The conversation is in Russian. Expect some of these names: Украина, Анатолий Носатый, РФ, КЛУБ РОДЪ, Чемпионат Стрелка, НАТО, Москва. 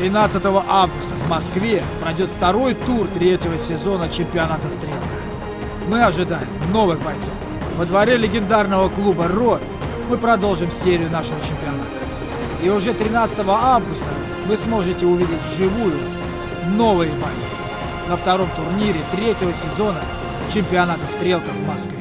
13 августа в Москве пройдет второй тур третьего сезона чемпионата «Стрелка». Мы ожидаем новых бойцов. Во дворе легендарного клуба «Род» мы продолжим серию нашего чемпионата. И уже 13 августа вы сможете увидеть вживую новые бои на втором турнире третьего сезона чемпионата «Стрелка» в Москве.